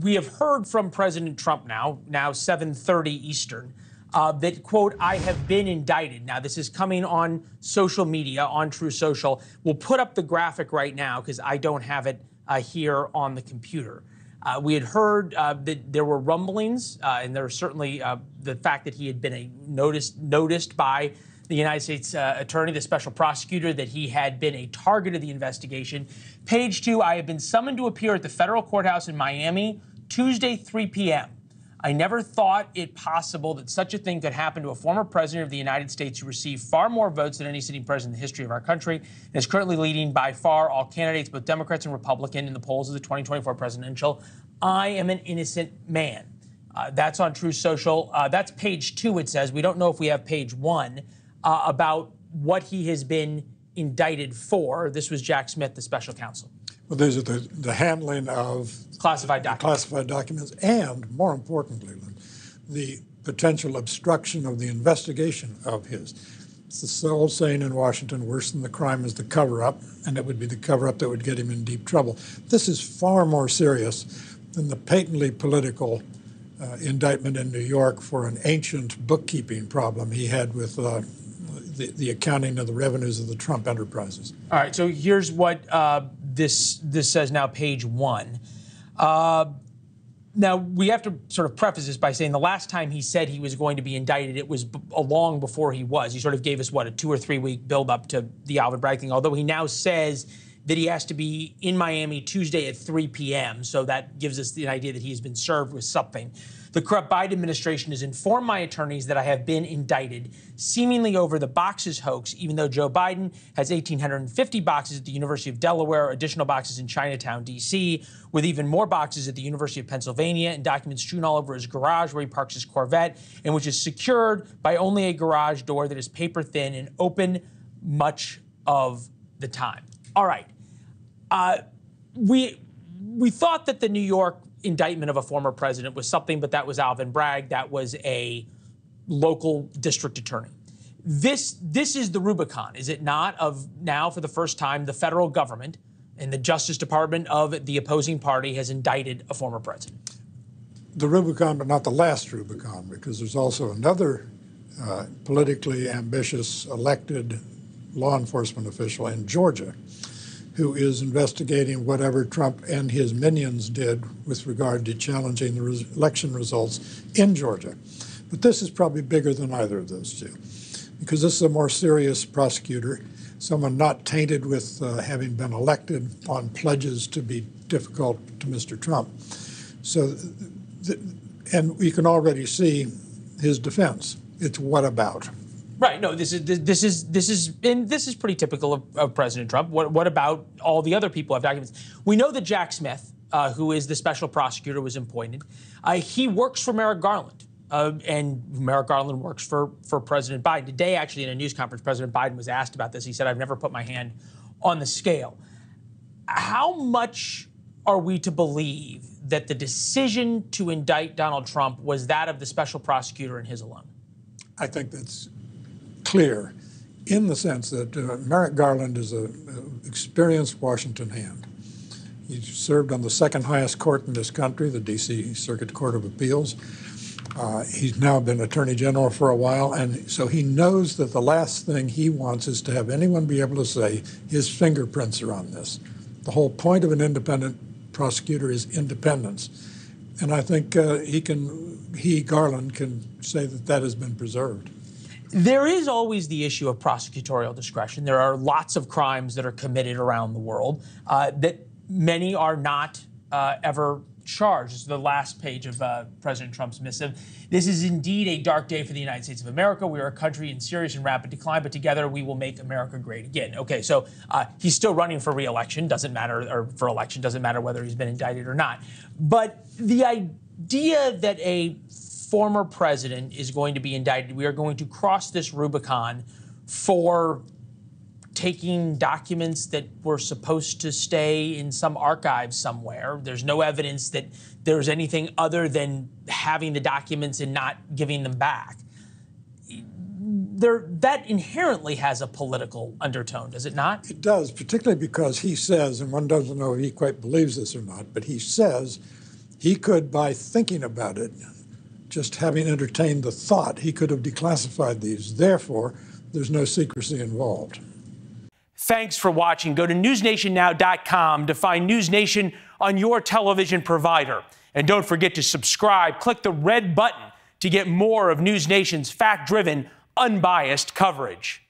We have heard from President Trump now 7:30 Eastern, that, quote, I have been indicted. Now, this is coming on social media, on True Social. We'll put up the graphic right now because I don't have it here on the computer. We had heard that there were rumblings, and there was certainly the fact that he had been noticed by the United States attorney, the special prosecutor, that he had been a target of the investigation. Page 2, I have been summoned to appear at the federal courthouse in Miami Tuesday, 3 p.m. I never thought it possible that such a thing could happen to a former president of the United States who received far more votes than any sitting president in the history of our country and is currently leading by far all candidates, both Democrats and Republicans, in the polls of the 2024 presidential. I am an innocent man. That's on True Social. That's page 2, it says. We don't know if we have page 1. About what he has been indicted for. This was Jack Smith, the special counsel. Well, these are the handling of classified documents. And more importantly, the potential obstruction of the investigation of his. It's the old saying in Washington, worse than the crime is the cover-up, and it would be the cover-up that would get him in deep trouble. This is far more serious than the patently political indictment in New York for an ancient bookkeeping problem he had with the accounting of the revenues of the Trump enterprises. All right, so here's what this says now, page 1. Now, we have to sort of preface this by saying the last time he said he was going to be indicted, it was long before he was. He sort of gave us, what, a 2- or 3-week buildup to the Alvin Bragg thing, although he now says that he has to be in Miami Tuesday at 3 p.m., so that gives us the idea that he has been served with something. The corrupt Biden administration has informed my attorneys that I have been indicted, seemingly over the boxes hoax, even though Joe Biden has 1,850 boxes at the University of Delaware, additional boxes in Chinatown, D.C., with even more boxes at the University of Pennsylvania, and documents strewn all over his garage where he parks his Corvette, and which is secured by only a garage door that is paper thin and open much of the time. All right. We thought that the New York indictment of a former president was something, but that was Alvin Bragg. That was a local district attorney. This is the Rubicon, is it not, of now for the first time the federal government and the Justice Department of the opposing party has indicted a former president? The Rubicon, but not the last Rubicon, because there's also another politically ambitious elected law enforcement official in Georgia who is investigating whatever Trump and his minions did with regard to challenging the election results in Georgia. But this is probably bigger than either of those two, because this is a more serious prosecutor, someone not tainted with having been elected on pledges to be difficult to Mr. Trump. So, and we can already see his defense. It's what about? Right. No, this is pretty typical of President Trump. What about all the other people who have documents? We know that Jack Smith, who is the special prosecutor, was appointed. He works for Merrick Garland, and Merrick Garland works for President Biden. Today, actually, in a news conference, President Biden was asked about this. He said, "I've never put my hand on the scale." How much are we to believe that the decision to indict Donald Trump was that of the special prosecutor and his alone? I think that's clear, in the sense that Merrick Garland is an experienced Washington hand. He served on the second highest court in this country, the D.C. Circuit Court of Appeals. He's now been Attorney General for a while, and so he knows that the last thing he wants is to have anyone be able to say his fingerprints are on this. The whole point of an independent prosecutor is independence. And I think Garland can say that that has been preserved. There is always the issue of prosecutorial discretion. There are lots of crimes that are committed around the world that many are not ever charged. This is the last page of President Trump's missive. This is indeed a dark day for the United States of America. We are a country in serious and rapid decline, but together we will make America great again. Okay, so he's still running for re-election. Doesn't matter, or for election. Doesn't matter whether he's been indicted or not. But the idea that a former president is going to be indicted. We are going to cross this Rubicon for taking documents that were supposed to stay in some archive somewhere. There's no evidence that there's anything other than having the documents and not giving them back. That inherently has a political undertone, does it not? It does, particularly because he says, and one doesn't know if he quite believes this or not, but he says He could, by thinking about it, just having entertained the thought, he could have declassified these. Therefore, there's no secrecy involved. Thanks for watching. Go to newsnationnow.com to find NewsNation on your television provider. And don't forget to subscribe. Click the red button to get more of NewsNation's fact-driven, unbiased coverage.